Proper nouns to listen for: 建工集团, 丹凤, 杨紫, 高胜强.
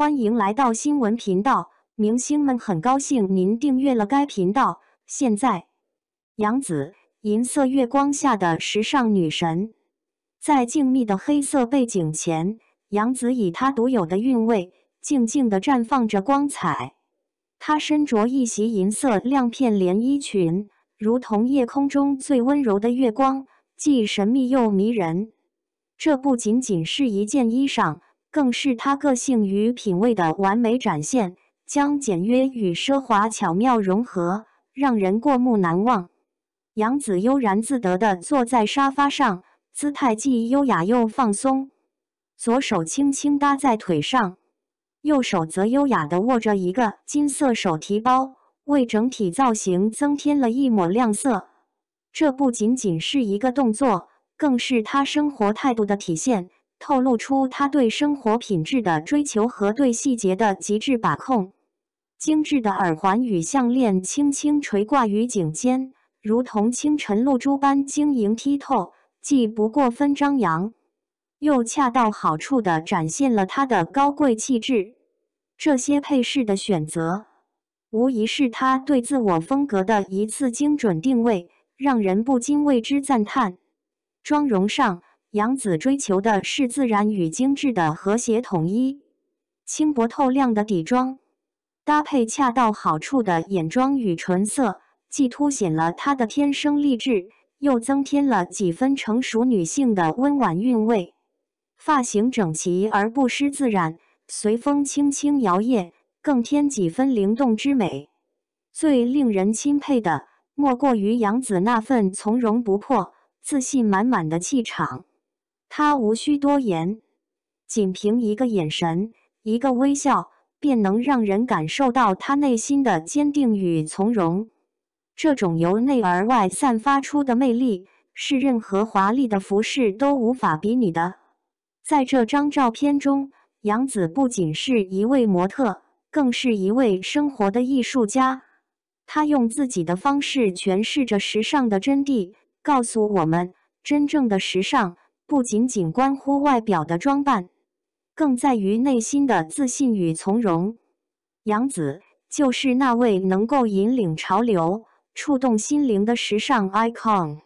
欢迎来到新闻频道，明星们很高兴您订阅了该频道。现在，杨紫，银色月光下的时尚女神，在静谧的黑色背景前，杨紫以她独有的韵味，静静地绽放着光彩。她身着一袭银色亮片连衣裙，如同夜空中最温柔的月光，既神秘又迷人。 这不仅仅是一件衣裳，更是她个性与品味的完美展现，将简约与奢华巧妙融合，让人过目难忘。杨紫悠然自得地坐在沙发上，姿态既优雅又放松，左手轻轻搭在腿上，右手则优雅地握着一个金色手提包，为整体造型增添了一抹亮色。这不仅仅是一个动作， 更是她生活态度的体现，透露出她对生活品质的追求和对细节的极致把控。精致的耳环与项链轻轻垂挂于颈间，如同清晨露珠般晶莹剔透，既不过分张扬，又恰到好处地展现了她的高贵气质。这些配饰的选择，无疑是她对自我风格的一次精准定位，让人不禁为之赞叹。 妆容上，杨紫追求的是自然与精致的和谐统一。轻薄透亮的底妆，搭配恰到好处的眼妆与唇色，既凸显了她的天生丽质，又增添了几分成熟女性的温婉韵味。发型整齐而不失自然，随风轻轻摇曳，更添几分灵动之美。最令人钦佩的，莫过于杨紫那份从容不迫、 自信满满的气场，她无需多言，仅凭一个眼神、一个微笑，便能让人感受到她内心的坚定与从容。这种由内而外散发出的魅力，是任何华丽的服饰都无法比拟的。在这张照片中，杨紫不仅是一位模特，更是一位生活的艺术家。她用自己的方式诠释着时尚的真谛， 告诉我们，真正的时尚不仅仅关乎外表的装扮，更在于内心的自信与从容。杨紫就是那位能够引领潮流、触动心灵的时尚 icon。